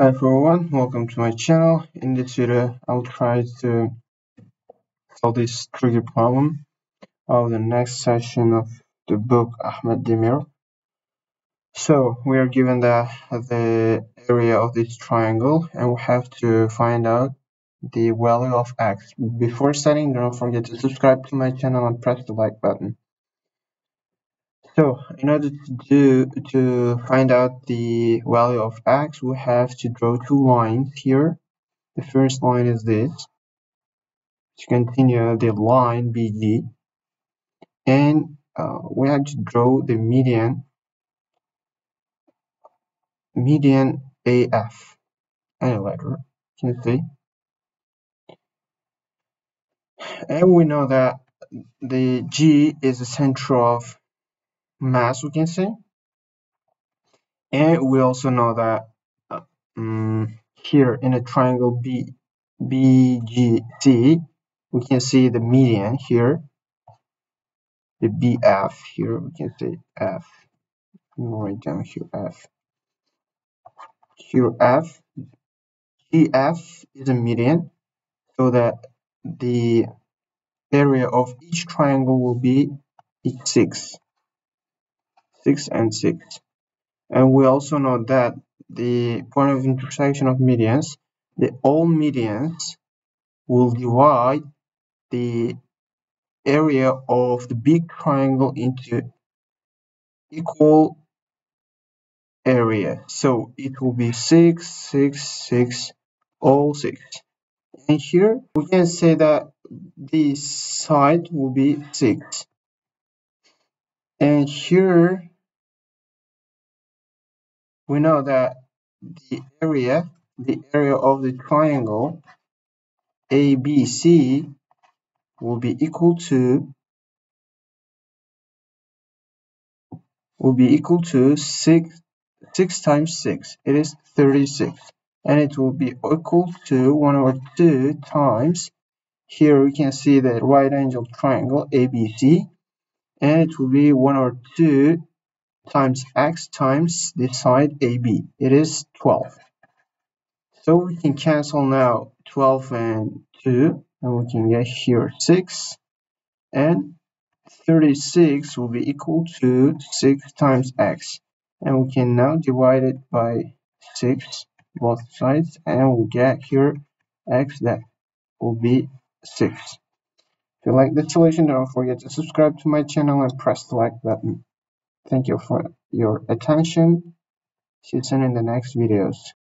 Hi everyone, welcome to my channel. In this video, I'll try to solve this tricky problem of the next section of the book Ahmad Demir. So we are given the area of this triangle, and we have to find out the value of x. Before starting, don't forget to subscribe to my channel and press the like button. So, in order to find out the value of x, we have to draw two lines here. The first line is this, to continue the line BG, and we have to draw the median AF, any letter, you can see. And we know that the G is the center of mass, we can say, and we also know that here in a triangle BGC we can see the median here, the BF here, we can say F. Write down here F. Here F, GF is a median, so that the area of each triangle will be each 6 and 6, and we also know that the point of intersection of medians, all medians will divide the area of the big triangle into equal area, so it will be 6, 6, 6, all 6. And here we can say that this side will be 6, and here we know that the area of the triangle ABC will be equal to 6 times 6. It is 36, and it will be equal to 1/2 times. Here we can see the right angle triangle ABC, and it will be 1/2 times x times the side AB. It is 12. So we can cancel now 12 and 2, and we can get here 6, and 36 will be equal to 6 times x, and we can now divide it by 6 both sides, and we'll get here x that will be 6. If you like this solution, don't forget to subscribe to my channel and press the like button. Thank you for your attention. See you soon in the next videos.